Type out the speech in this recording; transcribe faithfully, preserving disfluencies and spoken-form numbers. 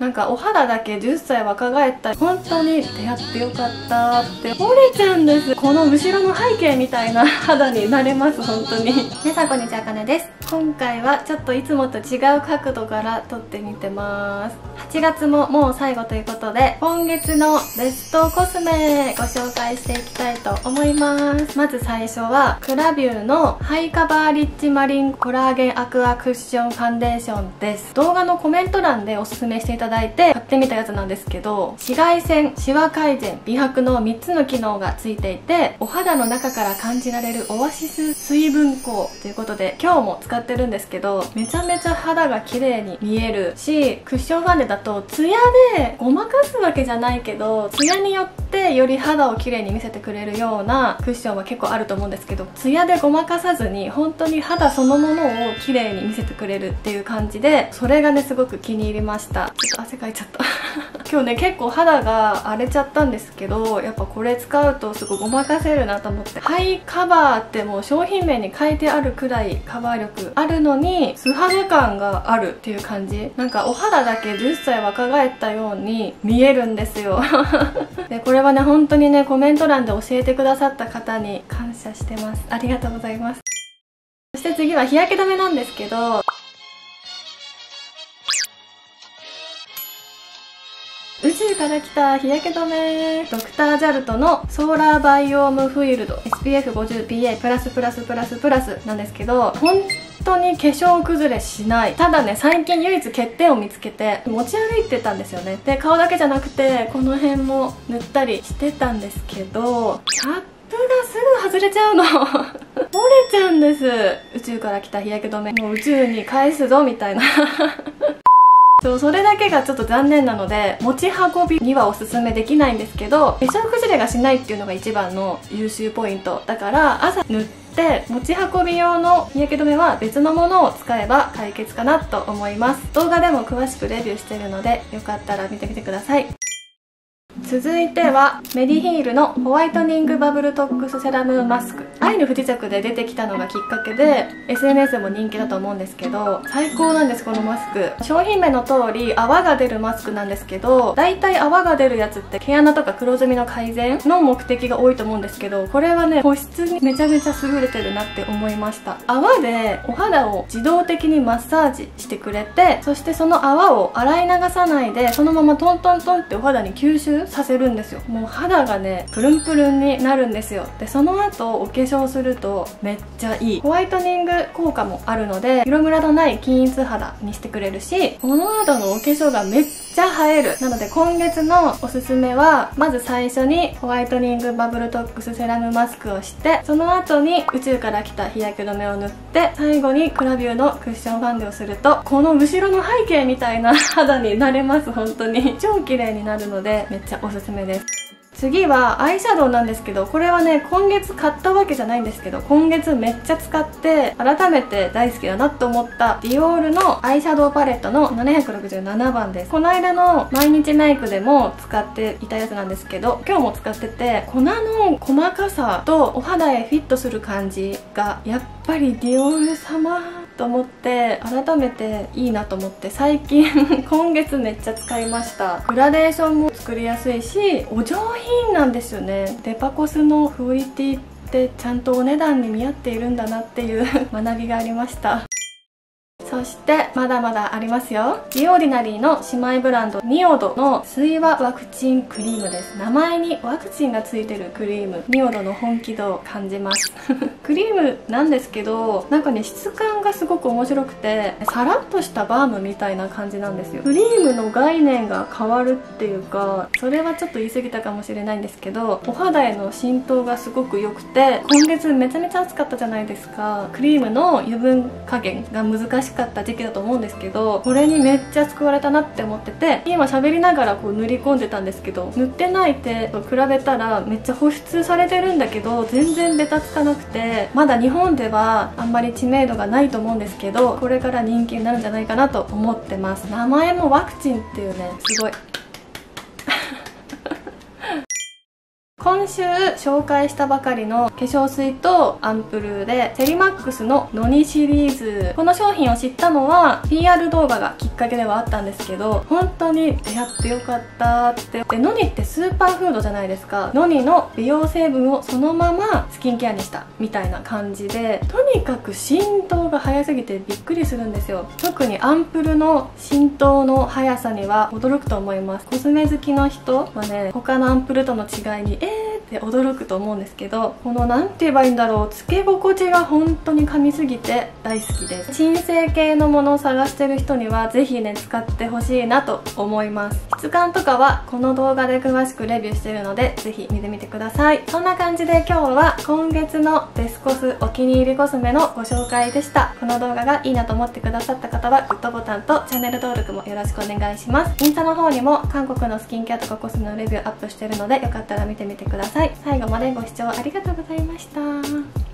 なんかお肌だけじゅっさい若返ったり、本当に出会ってよかったって折れちゃうんです。この後ろの背景みたいな肌になれます、本当に。皆さんこんにちは、あかねです。今回はちょっといつもと違う角度から撮ってみてます。はちがつももう最後ということで、今月のベストコスメご紹介していきたいと思います。まず最初は、クラビューのハイカバーリッチマリンコラーゲンアクアクッションファンデーションです。動画のコメント欄でおすすめしていただいていて買ってみたやつなんですけど、紫外線、シワ改善、美白のみっつの機能がついていて、お肌の中から感じられるオアシス水分光ということで、今日も使ってるんですけど、めちゃめちゃ肌が綺麗に見えるし、クッションファンデだとツヤでごまかすわけじゃないけど、ツヤによってより肌を綺麗に見せてくれるようなクッションは結構あると思うんですけど、ツヤでごまかさずに本当に肌そのものを綺麗に見せてくれるっていう感じで、それがねすごく気に入りました。ちょっと汗かいちゃった今日ね結構肌が荒れちゃったんですけど、やっぱこれ使うとすごいごまかせるなと思って、ハイカバーってもう商品名に書いてあるくらいカバー力あるのに素肌感があるっていう感じ、なんかお肌だけじゅっさい若返ったように見えるんですよでこれはね本当にねコメント欄で教えてくださった方に感謝してます。ありがとうございます。そして次は日焼け止めなんですけど、宇宙から来た日焼け止め、ドクタージャルトのソーラーバイオームフィールド エスピーエフごじゅうピーエー なんですけど、本当に化粧崩れしない。ただね最近唯一欠点を見つけて持ち歩いてたんですよね。で顔だけじゃなくてこの辺も塗ったりしてたんですけど、キャップがすぐ外れちゃうの折れちゃうんです。宇宙から来た日焼け止め、もう宇宙に返すぞみたいなそう、それだけがちょっと残念なので持ち運びにはおすすめできないんですけど、化粧崩れがしないっていうのが一番の優秀ポイントだから、朝塗って持ち運び用の日焼け止めは別のものを使えば解決かなと思います。動画でも詳しくレビューしてるので、よかったら見てみてください。続いてはメディヒールのホワイトニングバブルトックスセラムマスク。愛の不時着で出てきたのがきっかけで エスエヌエス も人気だと思うんですけど、最高なんです。このマスク、商品名の通り泡が出るマスクなんですけど、だいたい泡が出るやつって毛穴とか黒ずみの改善の目的が多いと思うんですけど、これはね保湿にめちゃめちゃ優れてるなって思いました。泡でお肌を自動的にマッサージしてくれて、そしてその泡を洗い流さないでそのままトントントンってお肌に吸収させるんですよ。もう肌がねプルンプルンになるんですよ。でその後お化粧するとめっちゃいい。ホワイトニング効果もあるので色ムラのない均一肌にしてくれるし、この後のお化粧がめっちゃ映える。なので今月のおすすめは、まず最初にホワイトニングバブルトックスセラムマスクをして、その後に宇宙から来た日焼け止めを塗って、最後にクラビューのクッションファンデをすると、この後ろの背景みたいな肌になれます。本当に超綺麗になるのでめっちゃおすすめです。次はアイシャドウなんですけど、これはね今月買ったわけじゃないんですけど、今月めっちゃ使って改めて大好きだなと思ったディオールのアイシャドウパレットのななろくななばんです。この間の毎日メイクでも使っていたやつなんですけど、今日も使ってて、粉の細かさとお肌へフィットする感じがやっぱりディオール様と思って、改めていいなと思って最近今月めっちゃ使いました。グラデーションも作りやすいし、お上品なんですよね。デパコスのクオリティってちゃんとお値段に見合っているんだなっていう学びがありました。そしてまだまだありますよ。ディオーディナリーの姉妹ブランドニオドの水和ワクチンクリームです。名前にワクチンがついてるクリーム、ニオドの本気度を感じますクリームなんですけど、なんかね質感がすごく面白くて、さらっとしたバームみたいな感じなんですよ。クリームの概念が変わるっていうか、それはちょっと言い過ぎたかもしれないんですけど、お肌への浸透がすごく良くて、今月めちゃめちゃ暑かったじゃないですか。クリームの油分加減が難しくった時期だと思うんですけど、これにめっちゃ救われたなって思ってて、今喋りながらこう塗り込んでたんですけど、塗ってない手と比べたらめっちゃ保湿されてるんだけど全然ベタつかなくて、まだ日本ではあんまり知名度がないと思うんですけど、これから人気になるんじゃないかなと思ってます。名前もワクチンっていうね、すごい今週紹介したばかりの化粧水とアンプルでセリマックスのノニシリーズ、この商品を知ったのは ピーアール 動画がきっかけではあったんですけど、本当に出会ってよかったって。でノニってスーパーフードじゃないですか。ノニの美容成分をそのままスキンケアにしたみたいな感じで、とにかく浸透が早すぎてびっくりするんですよ。特にアンプルの浸透の速さには驚くと思います。コスメ好きの人はね、他のアンプルとの違いにで驚くと思うんですけど、この何て言えばいいんだろう、つけ心地が本当に噛みすぎて大好きです。鎮静系のものを探してる人にはぜひね使ってほしいなと思います。質感とかはこの動画で詳しくレビューしてるので、ぜひ見てみてください。そんな感じで今日は今月のデスコスお気に入りコスメのご紹介でした。この動画がいいなと思ってくださった方はグッドボタンとチャンネル登録もよろしくお願いします。インスタの方にも韓国のスキンケアとかコスメのレビューアップしてるので、よかったら見てみてください。最後までご視聴ありがとうございました。